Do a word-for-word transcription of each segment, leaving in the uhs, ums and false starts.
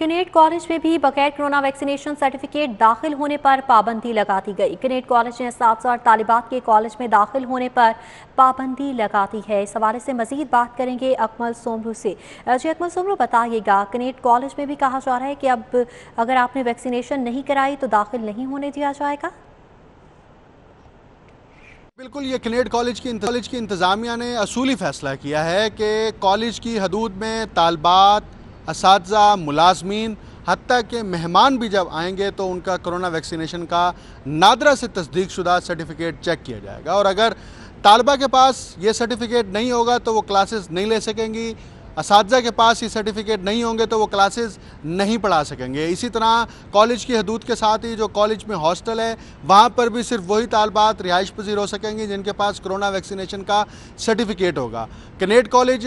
कनेड college में भी बगैर कोरोना वैक्सीनेशन सर्टिफिकेट दाखिल होने पर पाबंदी लगा दी गई। कनेड कॉलेज ने सात सौ तालिबात के कॉलेज में दाखिल होने पर पाबंदी लगा दी है। इस हवाले से मजीद बात करेंगे अकमल सोमरू से। जी अकमल सोमरू, बताइएगा, कनेड कॉलेज में भी कहा जा रहा है कि अब अगर आपने वैक्सीनेशन नहीं कराई तो दाखिल नहीं होने दिया जाएगा? बिल्कुल, ये कनेड कॉलेज की कॉलेज की इंतज़ामिया ने असूली फैसला किया है कि कॉलेज की हदूद में तालिबात, असातिज़ा, मुलाज़मीन, हत्ता के मेहमान भी जब आएंगे तो उनका कोरोना वैक्सीनेशन का नादरा से तस्दीक शुदा सर्टिफिकेट चेक किया जाएगा। और अगर तालबा के पास ये सर्टिफिकेट नहीं होगा तो वो क्लासेस नहीं ले सकेंगी, असातिज़ा के पास ये सर्टिफिकेट नहीं होंगे तो वो क्लासेस नहीं पढ़ा सकेंगे। इसी तरह कॉलेज की हदूद के साथ ही जो कॉलेज में हॉस्टल है वहाँ पर भी सिर्फ वही तालबात रिहाइश पजीर हो सकेंगी जिनके पास कोरोना वैक्सीनेशन का सर्टिफिकेट होगा। कनेड कॉलेज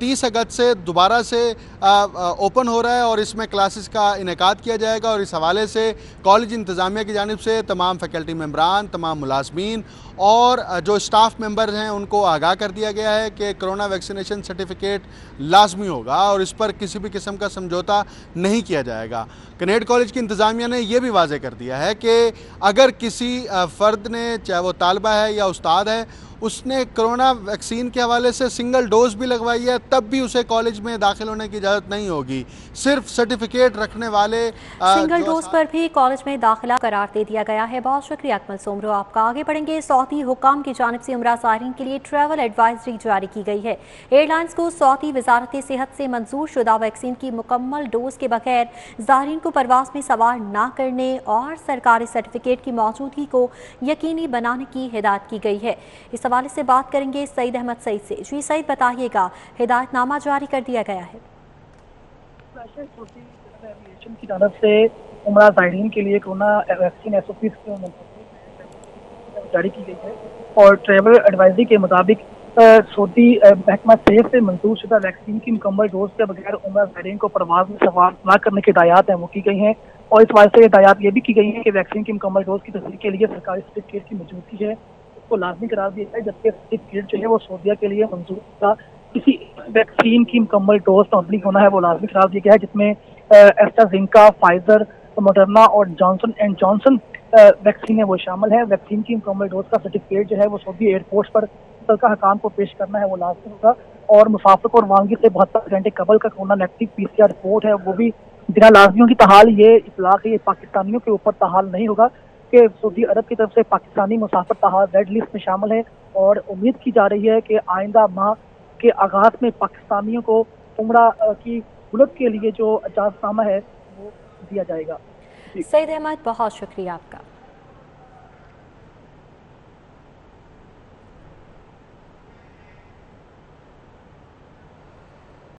तीस अगस्त से दोबारा से ओपन हो रहा है और इसमें क्लासेस का इनेकाद किया जाएगा। और इस हवाले से कॉलेज इंतज़ामिया की जानिब से तमाम फैकल्टी मेम्बरान, तमाम मुलाजमीन और जो स्टाफ मेम्बर हैं उनको आगाह कर दिया गया है कि कोरोना वैक्सीनेशन सर्टिफिकेट लाजमी होगा और इस पर किसी भी किस्म का समझौता नहीं किया जाएगा। कनेड कॉलेज की इंतज़ामिया ने यह भी वाजे कर दिया है कि अगर किसी फ़र्द ने, चाहे वो तालबा है या उस्ताद है, उसने कोरोना वैक्सीन के हवाले से सिंगल डोज भी लगवाई है तब भी उसे कॉलेज में दाखिल होने की इजाज़त नहीं होगी। सिर्फ सर्टिफिकेट रखने वाले सिंगल डोज पर भी कॉलेज में दाखिला करार दे दिया गया है। बहुत शुक्रिया अकमल सोमरू आपका। आगे बढ़ेंगे, सऊदी हुकाम की जानिब से उमरा सायरीन के लिए ट्रैवल एडवाइजरी जारी की गई है। एयरलाइंस को सऊदी वजारत सेहत से मंजूर शुदा वैक्सीन की मुकम्मल डोज के बगैर ज़ायरीन को परवास में सवार ना करने और सरकारी सर्टिफिकेट की मौजूदगी को यकीनी बनाने की हिदायत की गई है। हवाले से बात करेंगे सईद अहमद सईद से। जी सईद, बताइएगा, हिदायतनामा जारी कर दिया गया है की तरफ से उमरा सायरीन के लिए कोरोना वैक्सीन एसओपी जारी की गई है और ट्रैवल एडवाइजरी के मुताबिक सऊदी महकमा सेहत से मंजूर शुदा वैक्सीन की मुकम्मल डोज के बगैर उमरा सायरीन को परवाज में सवार न करने की हिदायत है वो की गई है। और इस वाले से हिदायत ये भी की गई है कि वैक्सीन की मुकम्मल डोज की तस्दीक के लिए सरकारी सर्टिफिकेट की मौजूदगी है को लाजमी करार दिया है, जबकि सर्टिफिकेट जो है वो सऊदिया के लिए मंजूर था। किसी वैक्सीन की मुकम्मल डोज कंप्लीट होना है वो लाजमी करार दिया गया है, जिसमें एस्ट्राज़ेनेका, फाइजर, मोडरना और जॉनसन एंड जॉनसन वैक्सीन है वो शामिल है। वैक्सीन की मुकम्मल डोज का सर्टिफिकेट जो है वो सऊदी एयरपोर्ट पर सरकार हकाम को पेश करना है वो लाजमी होगा। और मुसाफिर को रवानगी से बहत्तर घंटे कबल का corona negative P C R report है वो भी बिना लाजमियों की तहाल, ये इतलाक़ ये पाकिस्तानियों के ऊपर तहाल नहीं होगा कि सऊदी अरब की तरफ से पाकिस्तानी मुसाफिर तहाल रेड लिस्ट में शामिल है। और उम्मीद की जा रही है कि आइंदा माह के आगाज में पाकिस्तानियों को उमरा की गुलब के लिए जो इजाजतनामा है वो दिया जाएगा। सईद अहमद, बहुत शुक्रिया आपका।